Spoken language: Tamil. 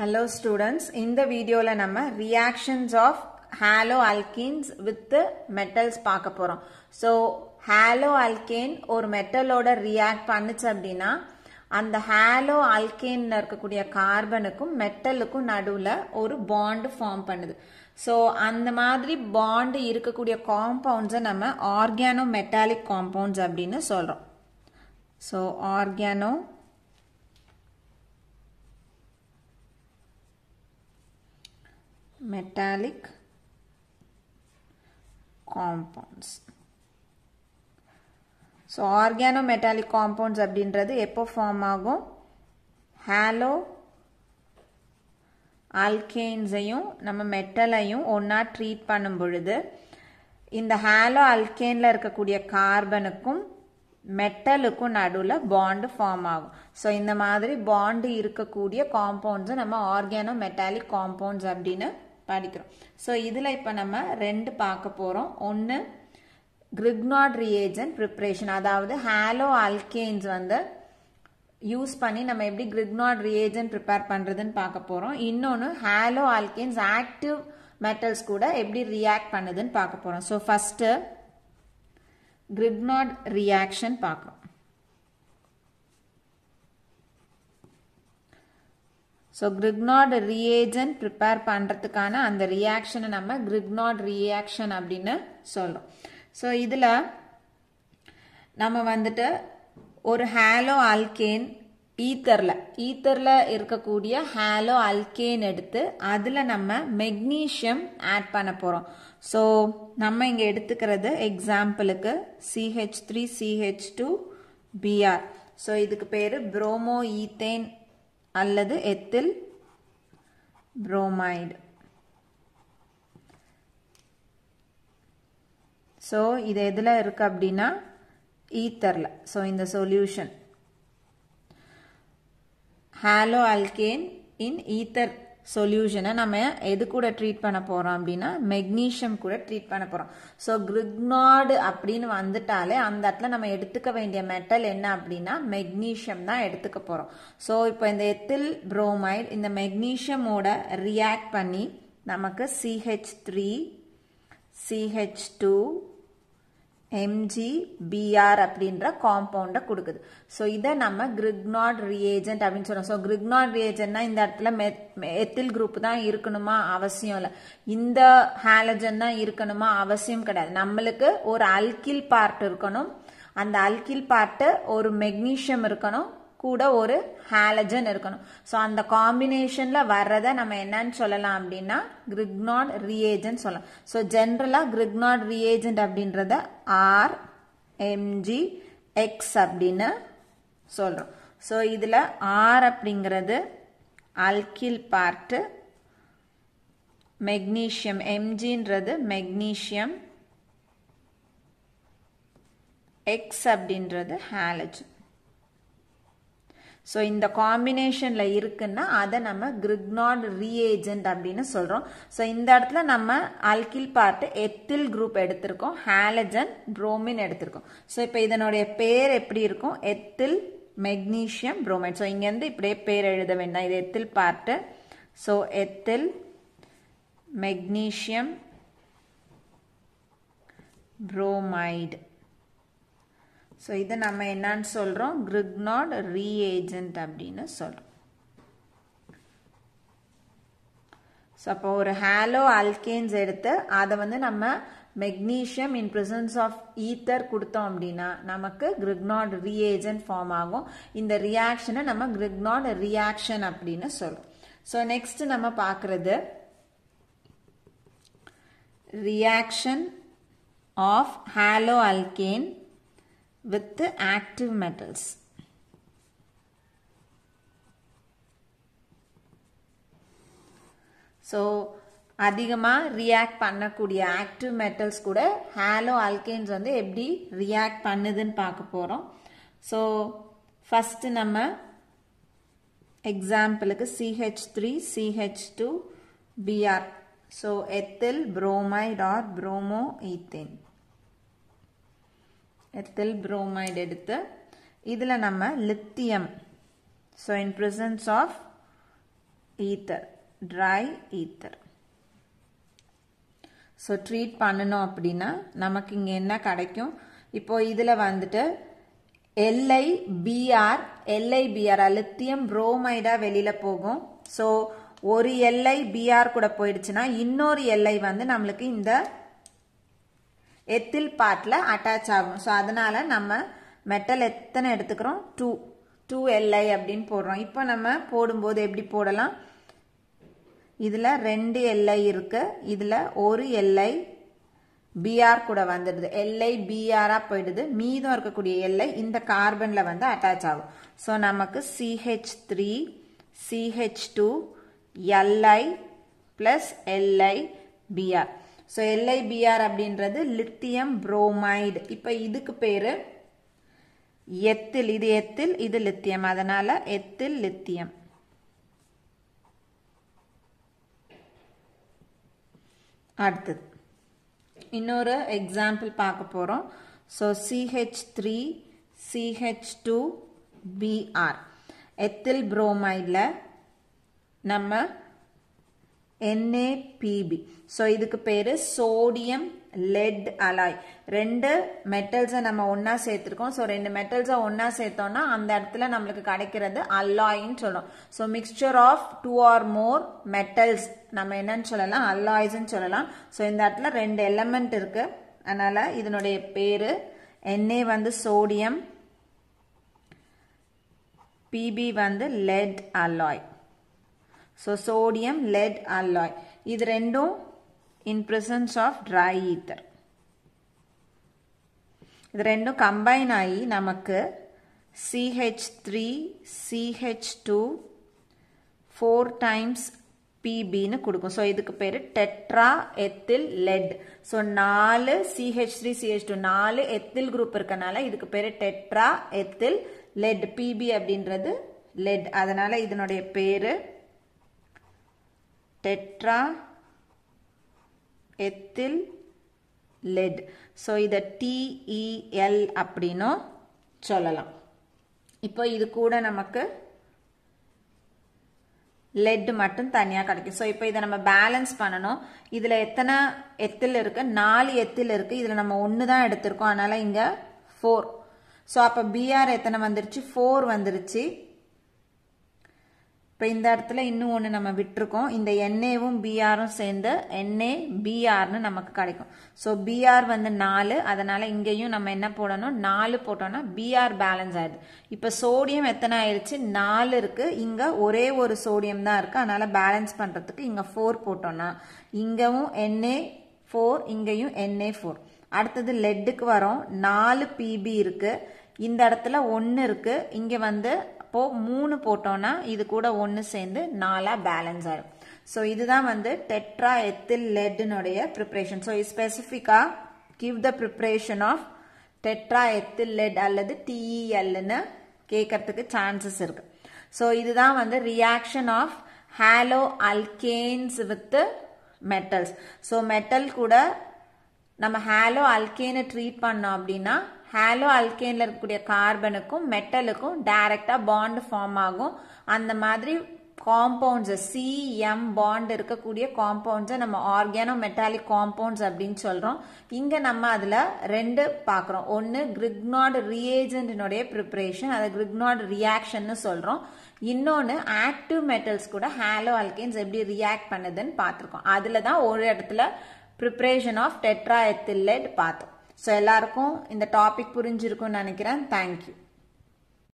Hello students, in the video la nama reactions of haloalkenes with the metals paaka porom. So haloalkane or metal oda react pannuchu appadina and the haloalkane la irukkudiya carbon ku metal ku nadula or bond form pannudhu. So and madri bond irukkudiya compounds nama organometallic compounds appadina solrom. So organometallic compounds. So organometallic compounds அப்படின்றது எப்போ form ஆகும்? Halo alkanes ஐயும் நம்ம metal ஐயும் ஒண்ணா treat பண்ணும் பொழுது இந்த halo alkane ல இருக்கக்கூடிய கார்பனுக்கும் மெட்டலுக்கும் நடுவுல bond form ஆகும். So இந்த மாதிரி bond இருக்கக்கூடிய compounds நம்ம organometallic compounds அப்படினு படிக்கிறோம். So இதுல இப்ப நம்ம ரெண்டு பார்க்க போறோம். ஒன்னு Grignard reagent preparation, அதாவது haloalkanes வந்து யூஸ் பண்ணி நம்ம எப்படி Grignard reagent prepare பண்றதுன்னு பார்க்க போறோம். இன்னொன்னு haloalkanes active metals கூட எப்படி react பண்ணுதுன்னு பார்க்க போறோம். So first Grignard reaction பார்க்கிறோம். So Grignard reagent prepare பண்றதுக்கான அந்த reaction நம்ம Grignard reaction அப்படின்னு சொல்றோம். So இதுல நம்ம வந்துட்டு ஒரு ஹாலோ ஆல்கேன் ஈத்தர்ல இருக்கக்கூடிய ஹாலோ ஆல்கேன் எடுத்து அதுல நம்ம மெக்னீசியம் ஆட் பண்ண போறோம். So நம்ம இங்க எடுத்துக்கிறது எக்ஸாம்பிளுக்கு CH3 CH2 Br. So இதுக்கு பேரு bromo ethane அல்லது ethyl bromide. So இது எதுல இருக்கு அப்படின்னா ஈத்தர்ல. So இந்த solution halo alkane in ether சொல்யூஷனை நம்ம எது கூட ட்ரீட் பண்ண போறோம் அப்படின்னா மெக்னீசியம் கூட ட்ரீட் பண்ண போறோம். So Grignard அப்படின்னு வந்துட்டாலே அந்த இடத்துல நம்ம எடுத்துக்க வேண்டிய மெட்டல் என்ன அப்படின்னா மெக்னீசியம் தான் எடுத்துக்க போறோம். So இப்போ இந்த எத்தில் புரோமைடு இந்த மெக்னீசியமோட ரியாக்ட் பண்ணி நமக்கு CH3 CH2 MgBr அப்படின்ற காம்பவுண்ட கொடுக்குது. ஸோ இதை நம்ம Grignard reagent அப்படின்னு சொல்றோம். ஸோ Grignard reagentனா இந்த இடத்துல எத்தில் குரூப் தான் இருக்கணுமா? அவசியம் இல்லை. இந்த ஹாலஜன் தான் இருக்கணுமா? அவசியம் கிடையாது. நம்மளுக்கு ஒரு அல்கில் பார்ட் இருக்கணும், அந்த அல்கில் பார்ட்டு ஒரு மெக்னீசியம் இருக்கணும், கூட ஒரு ஹாலஜன் இருக்கணும். ஸோ அந்த காம்பினேஷன்ல வர்றதை நம்ம என்னன்னு சொல்லலாம் அப்படின்னா Grignard reagent சொல்லலாம். ஸோ ஜென்ரலா Grignard reagent அப்படின்றத RMgX அப்படின்னு சொல்றோம். ஸோ இதுல R அப்படிங்கிறது அல்கில் பார்ட்டு, மெக்னீசியம் Mgன்றது மெக்னீசியம், X அப்படின்றது ஹாலஜன். So இந்த காம்பினேஷன்ல இருக்குன்னா அதை நம்ம Grignard reagent அப்படின்னு சொல்றோம். So இந்த இடத்துல நம்ம அல்கில் பார்ட் எத்தில் குரூப் எடுத்திருக்கோம், ஹாலஜன் புரோமின் எடுத்திருக்கோம். So இப்போ இதனுடைய பேர் எப்படி இருக்கும்? Ethyl magnesium bromide. So இங்க இருந்து இப்படியே பேர் எழுத வேண்டாம், இது ethyl part. So ethyl magnesium bromide. So இதை நம்ம என்னன்னு சொல்றோம்? Grignard reagent அப்படின்னு சொல்றோம். So அப்போ ஒரு ஹாலோ ஆல்கேன்ஸ் எடுத்து அதை வந்து நம்ம magnesium in presence of ether கொடுத்தோம் அப்படின்னா நமக்கு Grignard reagent ஃபார்ம் ஆகும். இந்த ரியாக்ஷனை நம்ம Grignard reaction அப்படின்னு சொல்றோம். ஸோ நெக்ஸ்ட் நம்ம பார்க்கறது reaction of halo alkane with the active metals. So அதிகமா react பண்ணக்கூடிய active metals கூட haloalkanes வந்து எப்படி react பண்ணுதுன்னு பார்க்க போறோம். So first நம்ம எக்ஸாம்பிளுக்கு CH3 CH2 Br. So ethyl bromide or bromoethane, ethyl bromide எடுத்து இதில் நம்ம lithium. So in presence of ether, dry ether. So treat பண்ணனும் அப்படினா நமக்கு இங்க என்ன கிடைக்கும்? இப்போ இதுல வந்துட்டு LiBr லித்தியம் புரோமைடா வெளியில போகும். சோ ஒரு LiBr கூட போயிடுச்சுனா இன்னொரு Li வந்து நமக்கு இந்த எத்தில் பார்ட்ல அட்டாச் ஆகும். சோ அதனால நம்ம மெட்டல் எத்தனை எடுத்துக்கறோம்? 2 2 Li அப்படிን போடுறோம். இப்போ நம்ம போடும்போது எப்படி போடலாம்? இதுல 2 Li இருக்கு. இதுல ஒரு LiBr கூட வந்திருது. LiBr ஆ போயிடுது. மீதம் இருக்கக்கூடிய Li இந்த கார்பன்ல வந்து அட்டாச் ஆகும். சோ நமக்கு CH3 CH2 Li plus LiBr. So LiBr அப்படின்றது லித்தியம் புரோமைடு. இப்போ இதுக்கு பேரு எத்தில். இது எத்தில், இது லித்தியம். அதனால எத்தில் லித்தியம். அடுத்து இன்னொரு எக்ஸாம்பிள் பார்க்க போறோம். So CH3 CH2 Br ethyl புரோமைடுல நம்ம NaPb. சோ இதுக்கு பேரு சோடியம் லெட் அலாய். ரெண்டு மெட்டல்ஸை நம்ம ஒண்ணா சேர்த்திருக்கோம். சோ ரெண்டு மெட்டல்ஸை ஒண்ணா சேர்த்தோம்னா அந்த இடத்துல நமக்கு கிடைக்கிறது அலாய்ன்னு சொல்றோம். So mixture of 2 or more metals நம்ம என்னன்னு சொல்லலாம்? அலாய்ஸ்ன்னு சொல்லலாம். சோ இந்த இடத்துல ரெண்டு எலிமெண்ட் இருக்கு. அதனால இதனுடைய பேரு Na வந்து சோடியம், Pb வந்து lead alloy. So sodium lead alloy. இது ரெண்டும் in presence of dry ether. இது ரெண்டும் combine ஆகி நமக்கு CH3 CH2 4 times Pb னு கொடுக்கும். So இதுக்கு பேரு tetraethyl lead. So 4 CH3 CH2 4 ethyl group இருக்கனால இதுக்கு பேரு tetraethyl lead. Pb அப்படின்றது lead. அதனால இதனுடைய பேரு tetraethyl lead. So இது TEL அப்படினோ சொல்லலாம். இப்போ இது கூட நமக்கு lead மட்டும் தனியா கிடைக்கும். சோ இப்போ இத நம்ம பேலன்ஸ் பண்ணனும். இதுல எத்தனை எத்தில் இருக்கு? 4 எத்தில் இருக்கு. இதுல நம்ம ஒன்னு தான் எடுத்துறோம். அதனால இங்க 4. சோ அப்ப Br எத்தனை வந்திருச்சு? 4 வந்திருச்சு. இப்போ இந்த இடத்துல இன்னும் ஒன்று நம்ம விட்டுருக்கோம். இந்த NAவும் BRம் சேர்ந்து NaBrனு நமக்கு கிடைக்கும். ஸோ BR வந்து 4. அதனால இங்கேயும் நம்ம என்ன போடணும்? 4 போட்டோம்னா BR பேலன்ஸ் ஆயிடுது. இப்போ சோடியம் எத்தனை ஆயிடுச்சு? 4 இருக்கு. இங்கே ஒரே ஒரு சோடியம் தான் இருக்கு. அதனால பேலன்ஸ் பண்ணுறதுக்கு இங்கே 4 போட்டோம்னா இங்கவும் Na4, இங்கேயும் Na4. அடுத்தது லெட்டுக்கு வரோம். 4 PB இருக்கு. இந்த இடத்துல 1 இருக்கு. இங்கே வந்து அப்போ 3 போட்டோம்னா இது கூட 1 சேர்ந்து 4 பேலன்ஸ் ஆகும். ஸோ இதுதான் வந்து டெட்ராஎத்தில் லெட்னுடைய ப்ரிப்ரேஷன். ஸோ ஸ்பெசிஃபிக்கா give the preparation of tetraethyl lead அல்லது TELனு கேட்கறதுக்கு சான்சஸ் இருக்கு. ஸோ இதுதான் வந்து reaction of hollow alkanes with metals. So metal கூட நம்ம ஹாலோ அல்கேனை ட்ரீட் பண்ணோம் அப்படின்னா ஹாலோ அல்கேன்ல இருக்கக்கூடிய கார்பனுக்கும் மெட்டலுக்கும் டைரக்டா பாண்ட் ஃபார்ம் ஆகும். அந்த மாதிரி காம்பவுண்ட்ஸ் CM பாண்ட் இருக்கக்கூடிய காம்பவுண்ட்ஸை நம்ம ஆர்கானோமெட்டாலிக் காம்பவுண்ட்ஸ் அப்படின்னு சொல்றோம். இங்க நம்ம அதுல 2 பாக்குறோம். ஒன்னு கிரிக்னார்ட் ரியேஜென்ட்னுடைய ப்ரிப்பரேஷன், அதை கிரிக்னார்ட் ரியாக்ஷன் சொல்றோம். இன்னொன்று ஆக்டிவ் மெட்டல்ஸ் கூட ஹாலோ அல்கேன்ஸ் எப்படி ரியாக்ட் பண்ணுதுன்னு பார்த்துருக்கோம். அதுல தான் ஒரு இடத்துல ப்ரிப்பரேஷன் ஆஃப் டெட்ராஎத்தில் லெட் பார்த்தோம். ஸோ எல்லாருக்கும் இந்த டாபிக் புரிஞ்சிருக்கும்னு நினைக்கிறேன். தேங்க்யூ.